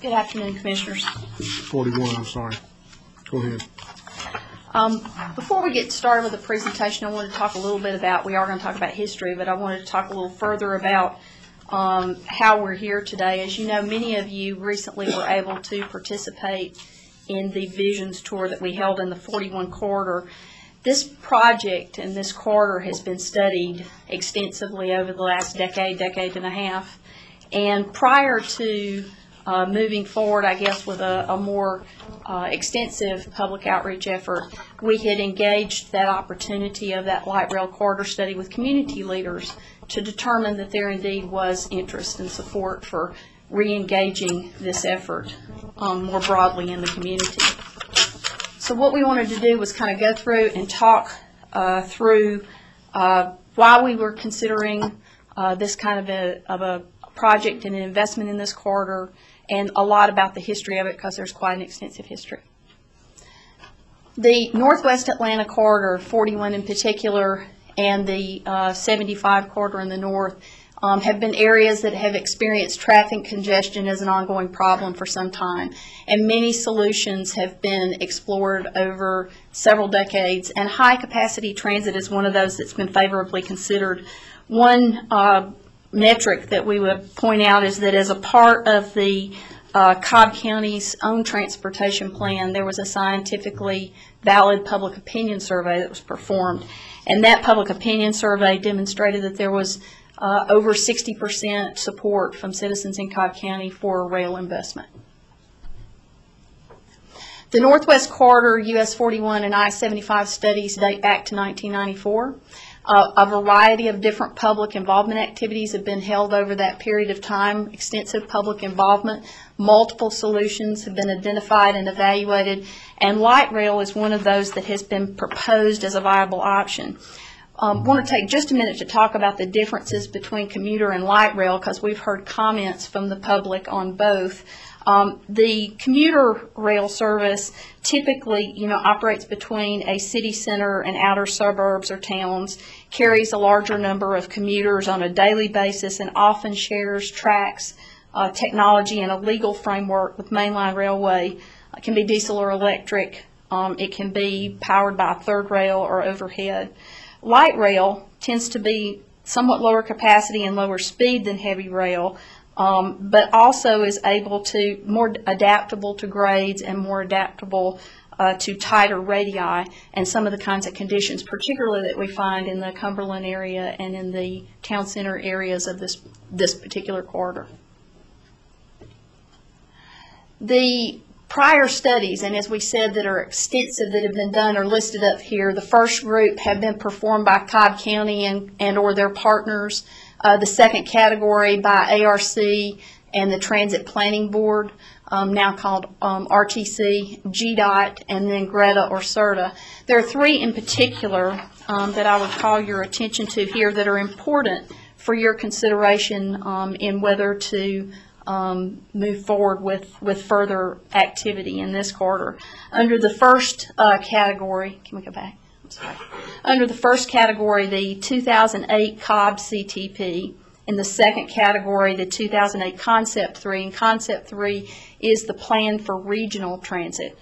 Good afternoon, Commissioners. 41, I'm sorry. Go ahead. Before we get started with the presentation, I want to talk a little bit about, we are going to talk about history, but I wanted to talk a little further about how we're here today. As you know, many of you recently were able to participate in the Visions Tour that we held in the 41 corridor. This project and this corridor has been studied extensively over the last decade, decade and a half. And prior to moving forward, I guess, with a more extensive public outreach effort, we had engaged that opportunity of that light rail corridor study with community leaders to determine that there indeed was interest and support for re-engaging this effort more broadly in the community. So what we wanted to do was kind of go through and talk through why we were considering this kind of a project and an investment in this corridor, and a lot about the history of it because there's quite an extensive history. The Northwest Atlanta corridor, 41 in particular, and the 75 corridor in the north have been areas that have experienced traffic congestion as an ongoing problem for some time. And many solutions have been explored over several decades, and high capacity transit is one of those that's been favorably considered. One metric that we would point out is that as a part of the Cobb County's own transportation plan, there was a scientifically valid public opinion survey that was performed. And that public opinion survey demonstrated that there was over 60% support from citizens in Cobb County for rail investment. The Northwest Corridor, US 41 and I-75 studies date back to 1994. A variety of different public involvement activities have been held over that period of time, extensive public involvement. Multiple solutions have been identified and evaluated, and light rail is one of those that has been proposed as a viable option. I want to take just a minute to talk about the differences between commuter and light rail because we've heard comments from the public on both. The commuter rail service typically, operates between a city center and outer suburbs or towns, carries a larger number of commuters on a daily basis, and often shares tracks, technology, and a legal framework with mainline railway. It can be diesel or electric. It can be powered by a third rail or overhead. Light rail tends to be somewhat lower capacity and lower speed than heavy rail, but also is able to more adaptable to grades and more adaptable to tighter radii and some of the kinds of conditions, particularly that we find in the Cumberland area and in the town center areas of this particular corridor. The prior studies, and as we said, that are extensive that have been done are listed up here. The first group have been performed by Cobb County and or their partners. The second category by ARC and the Transit Planning Board, now called RTC, GDOT, and then GRETA or CERTA. There are three in particular that I would call your attention to here that are important for your consideration in whether to move forward with further activity in this corridor. Under the first category, can we go back? I'm sorry. Under the first category, the 2008 Cobb CTP. In the second category, the 2008 Concept 3, and Concept 3 is the plan for regional transit.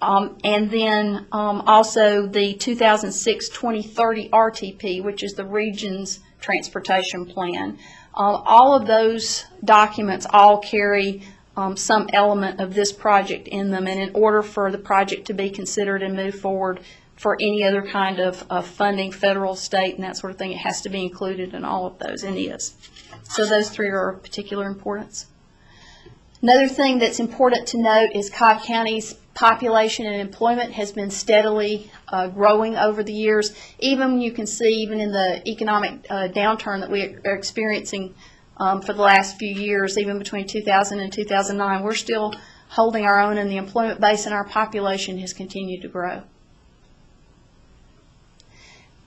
And then also the 2006-2030 RTP, which is the region's transportation plan. All of those documents all carry some element of this project in them, and in order for the project to be considered and move forward for any other kind of funding, federal, state, and that sort of thing, it has to be included in all of those, and is. So those three are of particular importance. Another thing that's important to note is Cobb County's population and employment has been steadily growing over the years. Even you can see, even in the economic downturn that we are experiencing for the last few years, even between 2000 and 2009, we're still holding our own in the employment base, and our population has continued to grow.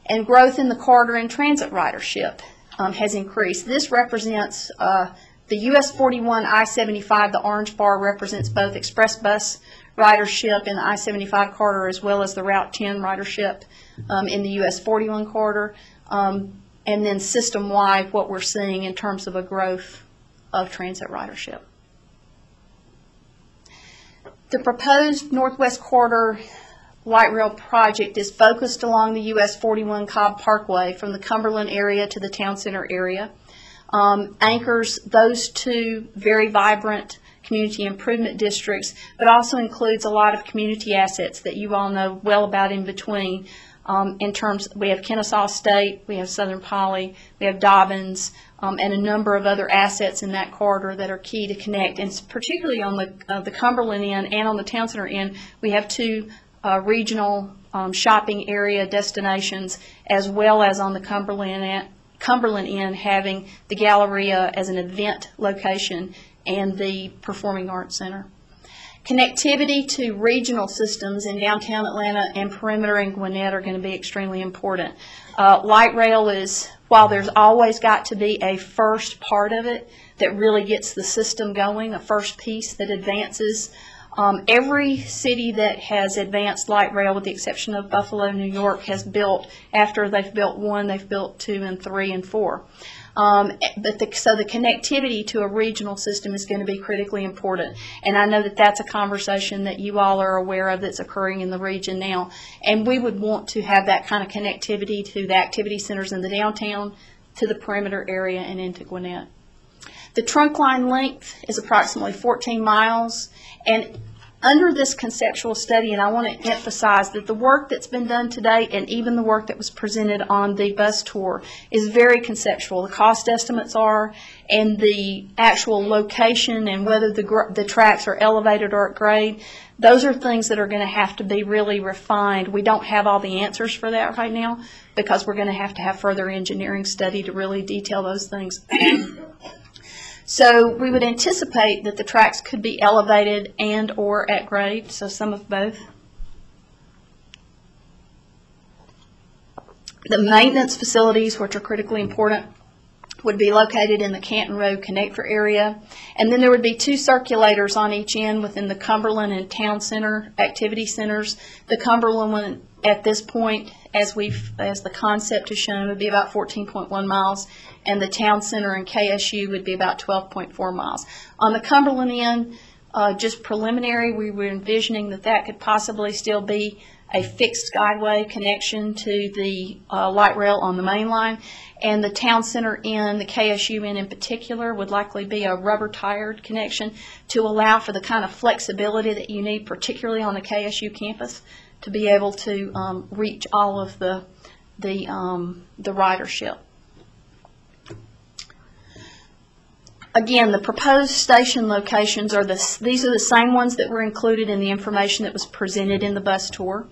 And growth in the corridor and transit ridership has increased. This represents the US 41 I-75, the orange bar represents both express bus ridership in the I-75 corridor as well as the Route 10 ridership in the US 41 corridor. And then system-wide, what we're seeing in terms of a growth of transit ridership. The proposed Northwest Corridor light rail project is focused along the US 41 Cobb Parkway from the Cumberland area to the Town Center area, anchors those two very vibrant community improvement districts, but also includes a lot of community assets that you all know well about in between. In terms, we have Kennesaw State, we have Southern Poly, we have Dobbins, and a number of other assets in that corridor that are key to connect. And particularly on the Cumberland end and on the Town Center end, we have two regional shopping area destinations, as well as on the Cumberland end having the Galleria as an event location and the Performing Arts Center. Connectivity to regional systems in downtown Atlanta and Perimeter and Gwinnett are going to be extremely important. Light rail is, while there's always got to be a first part of it that really gets the system going, a first piece that advances, every city that has advanced light rail, with the exception of Buffalo, New York, has built, after they've built one, they've built two and three and four. So the connectivity to a regional system is going to be critically important, and I know that that's a conversation that you all are aware of that's occurring in the region now, and we would want to have that kind of connectivity to the activity centers in the downtown, to the Perimeter area, and into Gwinnett. The trunk line length is approximately 14 miles, and under this conceptual study, and I want to emphasize that the work that's been done today and even the work that was presented on the bus tour is very conceptual. The cost estimates are, and the actual location and whether the tracks are elevated or at grade, those are things that are going to have to be really refined. We don't have all the answers for that right now because we're going to have further engineering study to really detail those things. So we would anticipate that the tracks could be elevated and or at grade, so some of both. The maintenance facilities, which are critically important, would be located in the Canton Road Connector area. And then there would be two circulators on each end within the Cumberland and Town Center activity centers. The Cumberland one at this point, as the concept is shown, would be about 14.1 miles, and the Town Center and KSU would be about 12.4 miles. On the Cumberland end, just preliminary, we were envisioning that that could possibly still be a fixed guideway connection to the light rail on the main line, and the Town Center end, the KSU end in particular, would likely be a rubber-tired connection to allow for the kind of flexibility that you need, particularly on the KSU campus, to be able to reach all of the ridership. Again, the proposed station locations are these are the same ones that were included in the information that was presented in the bus tour.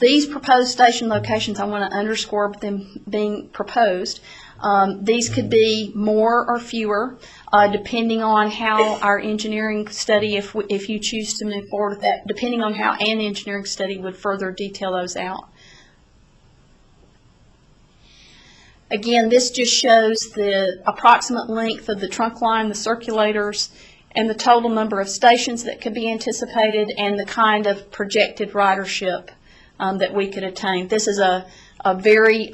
These proposed station locations, I want to underscore them being proposed. These could be more or fewer, depending on how our engineering study, if you choose to move forward with that, depending on how an engineering study would further detail those out. Again, this just shows the approximate length of the trunk line, the circulators, and the total number of stations that could be anticipated, and the kind of projected ridership that we could attain. This is a very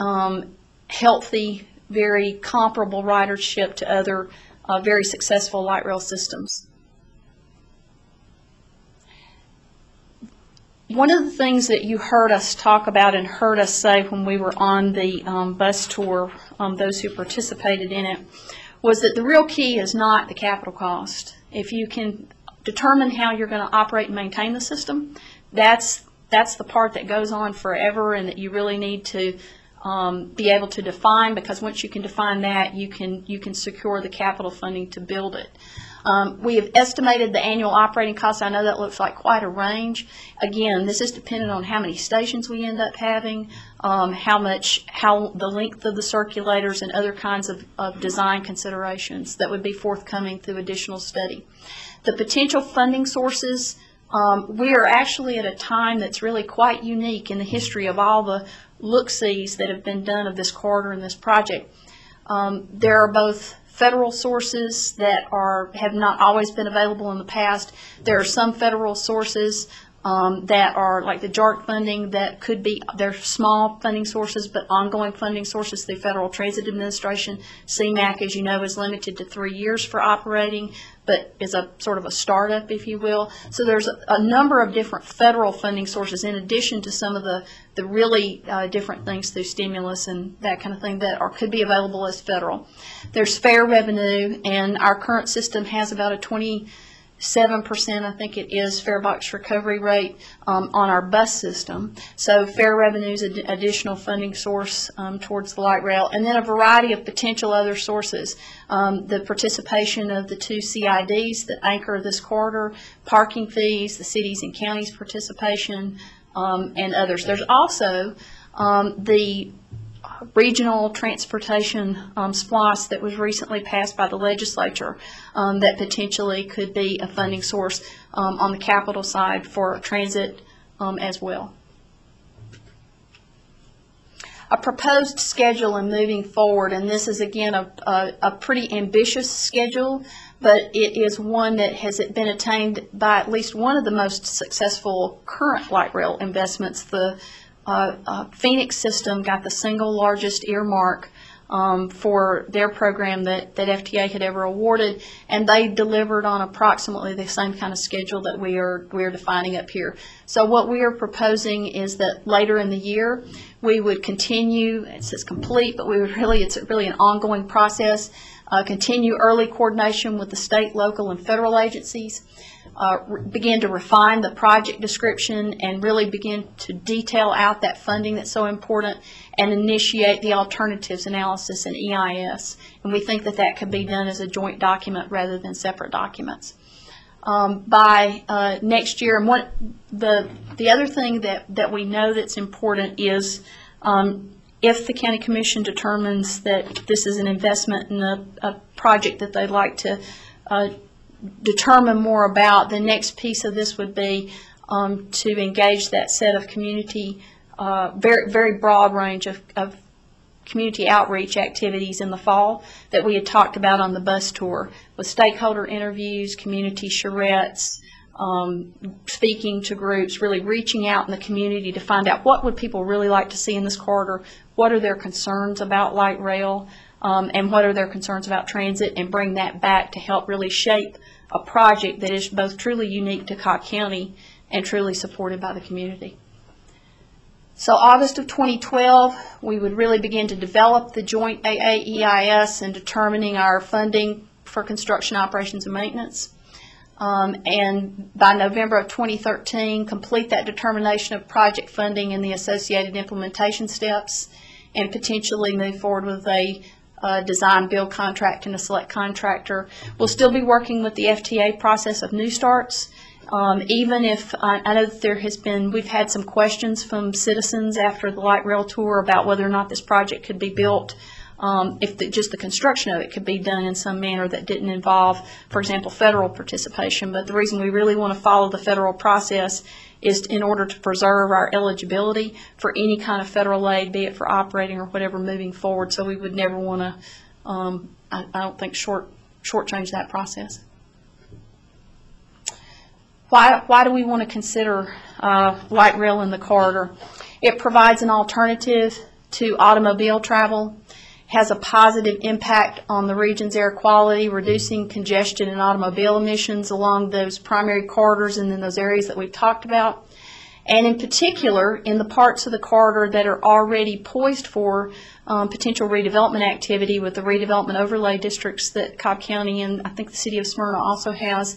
healthy, very comparable ridership to other very successful light rail systems. One of the things that you heard us talk about and heard us say when we were on the bus tour, those who participated in it, was that the real key is not the capital cost. If you can determine how you're going to operate and maintain the system, that's the part that goes on forever and that you really need to be able to define, because once you can define that, you can secure the capital funding to build it. We have estimated the annual operating costs. I know that looks like quite a range. Again, this is dependent on how many stations we end up having, how the length of the circulators, and other kinds of design considerations that would be forthcoming through additional study. The potential funding sources, we are actually at a time that's really quite unique in the history of all the look-sees that have been done of this corridor and this project. There are both federal sources that have not always been available in the past. There are some federal sources that are like the JARC funding that could be, they're small funding sources, but ongoing funding sources through Federal Transit Administration. CMAQ, as you know, is limited to 3 years for operating, but is a sort of a startup, if you will. So there's a number of different federal funding sources in addition to some of the really different things through stimulus and that kind of thing that are, could be available as federal. There's fair revenue, and our current system has about a 27%, I think it is, fare box recovery rate on our bus system. So fair revenue is an additional funding source towards the light rail, and then a variety of potential other sources. The participation of the two CIDs that anchor this corridor, parking fees, the cities and counties participation, and others. There's also the regional transportation SPLOST that was recently passed by the legislature that potentially could be a funding source on the capital side for transit as well. A proposed schedule and moving forward, and this is again a pretty ambitious schedule, but it is one that has been attained by at least one of the most successful current light rail investments. The Phoenix system got the single largest earmark for their program that FTA had ever awarded, and they delivered on approximately the same kind of schedule that we're defining up here. So what we are proposing is that later in the year we would continue, it says complete, but we would really, it's really an ongoing process, continue early coordination with the state, local, and federal agencies, begin to refine the project description and really begin to detail out that funding that's so important, and initiate the alternatives analysis and EIS. And we think that that could be done as a joint document rather than separate documents. By next year, and what the other thing that we know that's important is if the county commission determines that this is an investment in a project that they'd like to determine more about, the next piece of this would be to engage that set of community, very, very broad range of community outreach activities in the fall that we had talked about on the bus tour, with stakeholder interviews, community charrettes, speaking to groups, really reaching out in the community to find out what would people really like to see in this corridor, what are their concerns about light rail, and what are their concerns about transit, and bring that back to help really shape a project that is both truly unique to Cobb County and truly supported by the community. So August of 2012, we would really begin to develop the joint AAEIS and determining our funding for construction, operations, and maintenance. And by November of 2013, complete that determination of project funding and the associated implementation steps, and potentially move forward with a design build contract and a select contractor. We'll still be working with the FTA process of new starts, even if I know that there has been, we've had some questions from citizens after the light rail tour about whether or not this project could be built, if just the construction of it could be done in some manner that didn't involve, for example, federal participation. But the reason we really want to follow the federal process is in order to preserve our eligibility for any kind of federal aid, be it for operating or whatever, moving forward. So we would never want to, I don't think, shortchange that process. Why do we want to consider light rail in the corridor? It provides an alternative to automobile travel, has a positive impact on the region's air quality, reducing congestion and automobile emissions along those primary corridors and in those areas that we've talked about, and in particular in the parts of the corridor that are already poised for potential redevelopment activity with the redevelopment overlay districts that Cobb County and I think the city of Smyrna also has,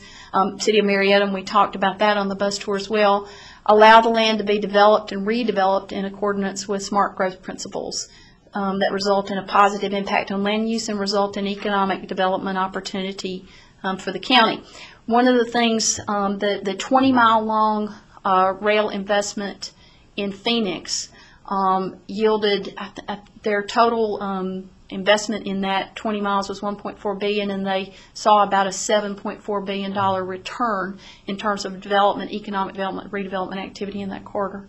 city of Marietta, and we talked about that on the bus tour as well, allow the land to be developed and redeveloped in accordance with smart growth principles. That result in a positive impact on land use and result in economic development opportunity for the county. One of the things, the 20-mile-long rail investment in Phoenix yielded, their total investment in that 20 miles was $1.4 billion, and they saw about a $7.4 billion return in terms of development, economic development, redevelopment activity in that corridor.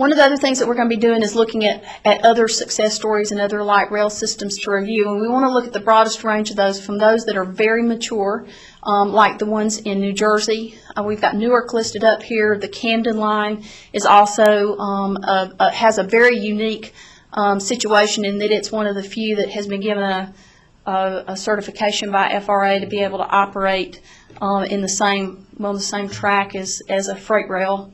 One of the other things that we're going to be doing is looking at other success stories and other light rail systems to review, and we want to look at the broadest range of those, from those that are very mature, like the ones in New Jersey. We've got Newark listed up here. The Camden line is also has a very unique situation in that it's one of the few that has been given a certification by FRA to be able to operate in the same, well, the same track as a freight rail.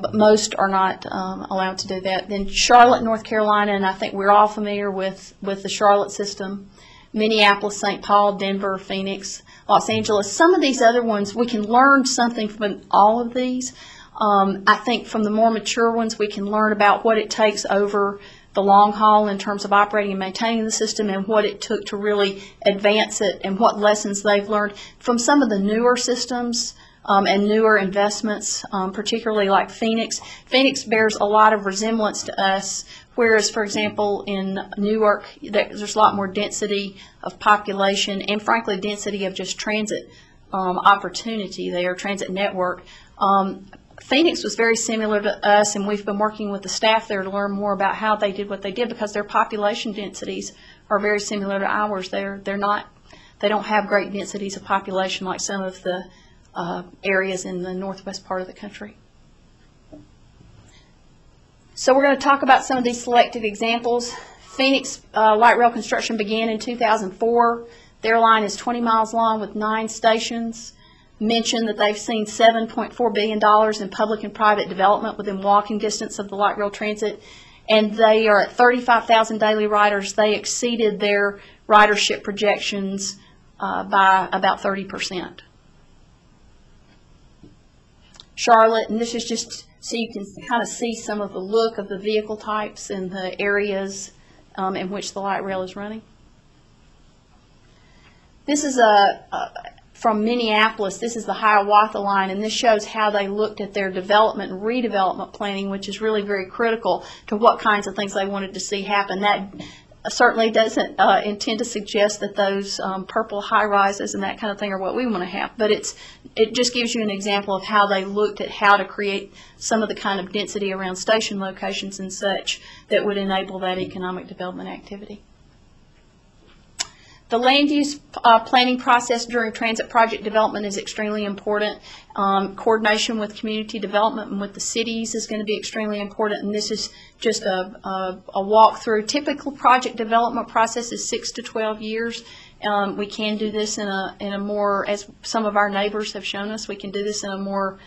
But most are not allowed to do that. Then Charlotte, North Carolina, and I think we're all familiar with the Charlotte system. Minneapolis, St. Paul, Denver, Phoenix, Los Angeles. Some of these other ones, we can learn something from all of these. I think from the more mature ones, we can learn about what it takes over the long haul in terms of operating and maintaining the system, and what it took to really advance it, and what lessons they've learned from some of the newer systems. And newer investments, particularly like Phoenix. Phoenix bears a lot of resemblance to us, whereas, for example, in Newark, there's a lot more density of population and, frankly, density of just transit opportunity there, transit network. Phoenix was very similar to us, and we've been working with the staff there to learn more about how they did what they did, because their population densities are very similar to ours. They don't have great densities of population like some of the areas in the northwest part of the country. So we're going to talk about some of these selected examples. Phoenix light rail construction began in 2004. Their line is 20 miles long with 9 stations. Mentioned that they've seen $7.4 billion in public and private development within walking distance of the light rail transit, and they are at 35,000 daily riders. They exceeded their ridership projections by about 30%. Charlotte, and this is just so you can kind of see some of the look of the vehicle types and the areas in which the light rail is running. This is from Minneapolis. This is the Hiawatha line, and this shows how they looked at their development and redevelopment planning, which is really very critical to what kinds of things they wanted to see happen. That certainly doesn't intend to suggest that those purple high-rises and that kind of thing are what we want to have, but it just gives you an example of how they looked at how to create some of the kind of density around station locations and such that would enable that economic development activity. The land use planning process during transit project development is extremely important. Coordination with community development and with the cities is going to be extremely important, and this is just a walkthrough. Typical project development process is 6 to 12 years. We can do this in a more, as some of our neighbors have shown us, we can do this in a more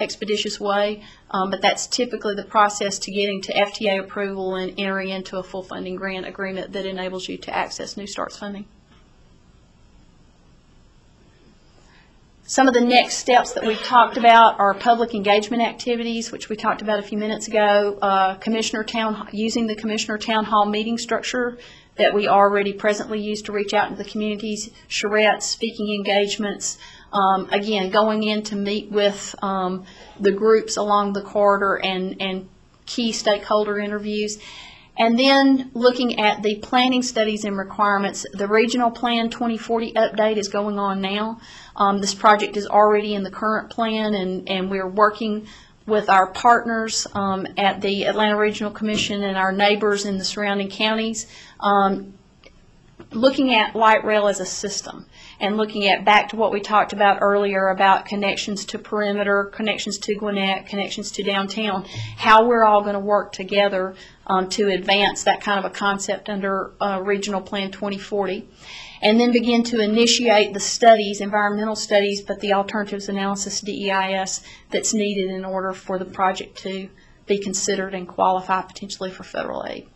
expeditious way, but that's typically the process to getting to FTA approval and entering into a full funding grant agreement that enables you to access New Starts funding. Some of the next steps that we've talked about are public engagement activities, which we talked about a few minutes ago, using the Commissioner Town Hall meeting structure that we already presently use to reach out to the communities, charrettes, speaking engagements. Again, going in to meet with the groups along the corridor and key stakeholder interviews. And then looking at the planning studies and requirements. The Regional Plan 2040 update is going on now. This project is already in the current plan, and we're working with our partners at the Atlanta Regional Commission and our neighbors in the surrounding counties, looking at light rail as a system, and looking at back to what we talked about earlier about connections to Perimeter, connections to Gwinnett, connections to downtown, how we're all going to work together to advance that kind of a concept under Regional Plan 2040, and then begin to initiate the studies, environmental studies, but the alternatives analysis, DEIS, that's needed in order for the project to be considered and qualify potentially for federal aid.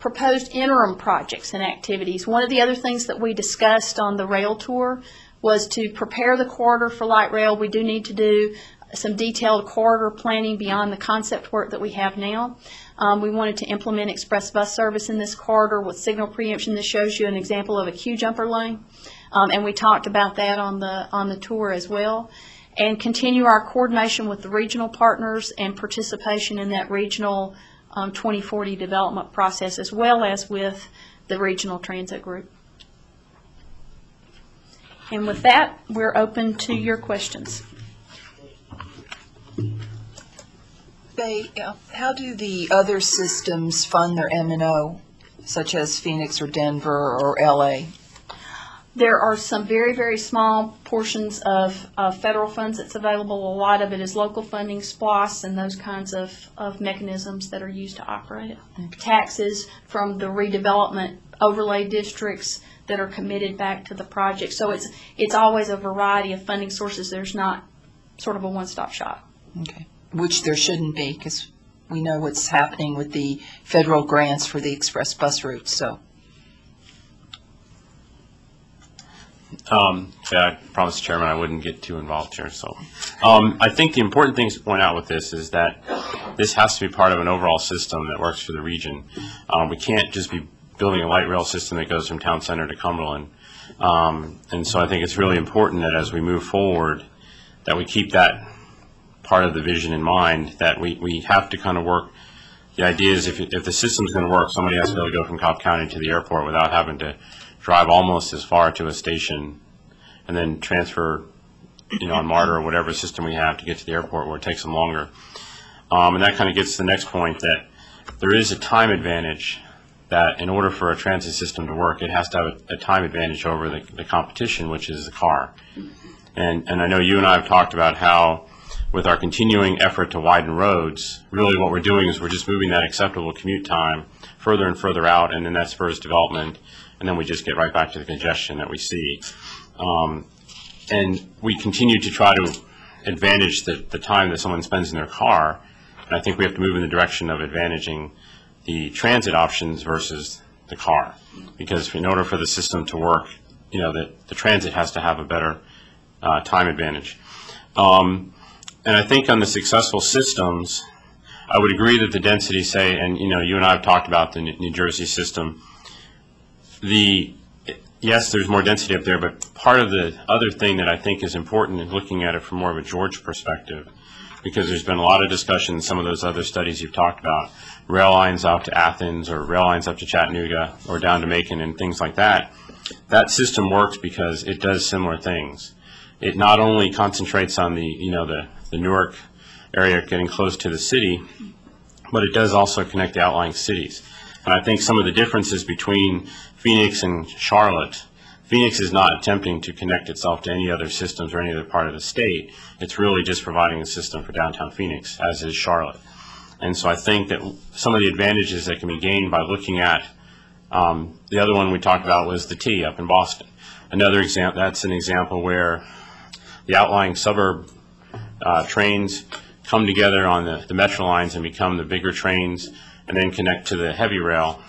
Proposed interim projects and activities. One of the other things that we discussed on the rail tour was to prepare the corridor for light rail. We do need to do some detailed corridor planning beyond the concept work that we have now. We wanted to implement express bus service in this corridor with signal preemption. This shows you an example of a queue jumper lane, and we talked about that on the tour as well. And continue our coordination with the regional partners and participation in that regional 2040 development process, as well as with the regional transit group. And with that, we're open to your questions. They, how do the other systems fund their M&O, such as Phoenix or Denver or LA? There are some very, very small portions of federal funds that's available. A lot of it is local funding, SPLOS, and those kinds of mechanisms that are used to operate it. Okay. Taxes from the redevelopment overlay districts that are committed back to the project. So it's always a variety of funding sources. There's not sort of a one-stop shop. Okay. Which there shouldn't be, because we know what's happening with the federal grants for the express bus route. So, yeah, I promised the chairman I wouldn't get too involved here. So, I think the important thing to point out with this is that this has to be part of an overall system that works for the region. We can't just be building a light rail system that goes from Town Center to Cumberland. And so I think it's really important that as we move forward, that we keep that part of the vision in mind, that we have to kind of work. The idea is if the system's going to work, somebody has to be able to go from Cobb County to the airport without having to drive almost as far to a station and then transfer, you know, on MARTA or whatever system we have to get to the airport where it takes them longer. And that kind of gets to the next point, that there is a time advantage, that in order for a transit system to work, it has to have a time advantage over the competition, which is the car. And I know you and I have talked about how with our continuing effort to widen roads, really what we're doing is we're just moving that acceptable commute time further and further out, and then that spurs development, and then we just get right back to the congestion that we see. And we continue to try to advantage the time that someone spends in their car, and I think we have to move in the direction of advantaging the transit options versus the car, because in order for the system to work, you know, the transit has to have a better time advantage. And I think on the successful systems, I would agree that the density, say, and you know, you and I have talked about the New Jersey system. Yes, there's more density up there, but part of the other thing that I think is important is looking at it from more of a George perspective, because there's been a lot of discussion in some of those other studies you've talked about, rail lines out to Athens or rail lines up to Chattanooga or down to Macon and things like that. That system works because it does similar things. It not only concentrates on the, you know, the Newark area getting close to the city, but it does also connect the outlying cities. And I think some of the differences between Phoenix and Charlotte, Phoenix is not attempting to connect itself to any other systems or any other part of the state. It's really just providing a system for downtown Phoenix, as is Charlotte. And so I think that some of the advantages that can be gained by looking at, the other one we talked about was the T up in Boston. Another example, that's an example where the outlying suburb trains come together on the metro lines and become the bigger trains and then connect to the heavy rail,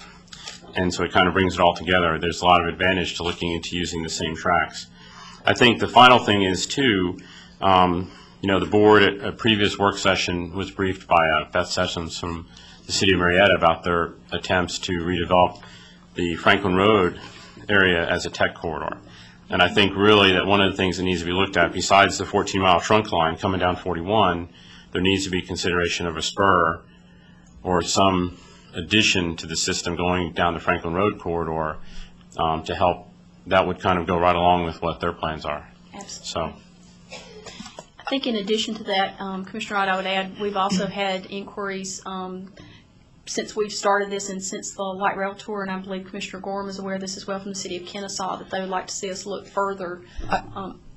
and so it kind of brings it all together. There's a lot of advantage to looking into using the same tracks. I think the final thing is too, you know, the board at a previous work session was briefed by Beth Sessoms from the city of Marietta about their attempts to redevelop the Franklin Road area as a tech corridor. And I think really that one of the things that needs to be looked at, besides the 14-mile trunk line coming down 41, there needs to be consideration of a spur or some addition to the system going down the Franklin Road corridor to help. That would kind of go right along with what their plans are. Absolutely. So I think in addition to that, Commissioner Wright, I would add we've also had inquiries since we've started this and since the light rail tour, and I believe Commissioner Gorham is aware of this as well from the city of Kennesaw, that they would like to see us look further.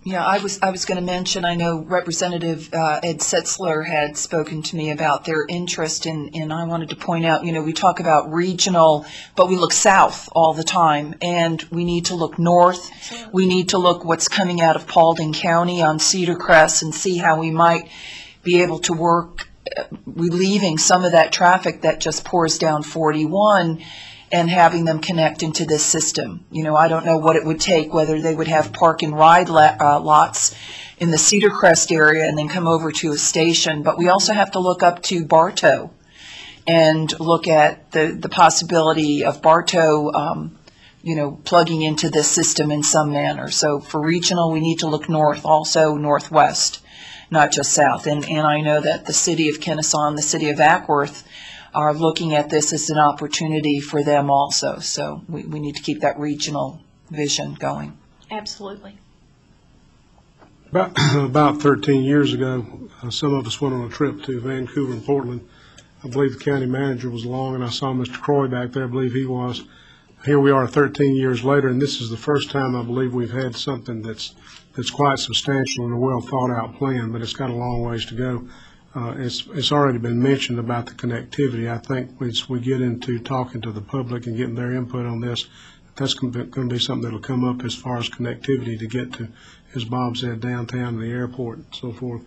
Yeah, I was going to mention, I know Representative Ed Setzler had spoken to me about their interest in, and I wanted to point out, you know, we talk about regional, but we look south all the time, and we need to look north. Absolutely. We need to look what's coming out of Paulding County on Cedar Crest and see how we might be able to work relieving some of that traffic that just pours down 41 and having them connect into this system. You know, I don't know what it would take, whether they would have park and ride lots in the Cedar Crest area and then come over to a station, but we also have to look up to Bartow and look at the possibility of Bartow, you know, plugging into this system in some manner. So for regional, we need to look north, also northwest, not just south. And I know that the city of Kennesaw and the city of Ackworth are looking at this as an opportunity for them also. So we need to keep that regional vision going. Absolutely. About 13 years ago, some of us went on a trip to Vancouver and Portland. I believe the county manager was along, and I saw Mr. Croy back there. I believe he was. Here we are 13 years later, and this is the first time I believe we've had something that's quite substantial and a well-thought-out plan, but it's got a long ways to go. It's already been mentioned about the connectivity. I think once we get into talking to the public and getting their input on this, that's going to be something that will come up as far as connectivity to get to, as Bob said, downtown, the airport, and so forth.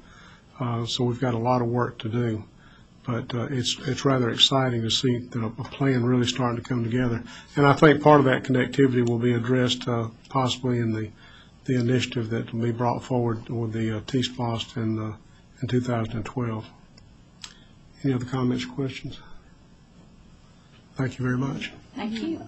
So we've got a lot of work to do. But it's rather exciting to see that a plan really starting to come together. And I think part of that connectivity will be addressed possibly in the initiative that will be brought forward with the T-SPOS in 2012. Any other comments or questions? Thank you very much. Thank you.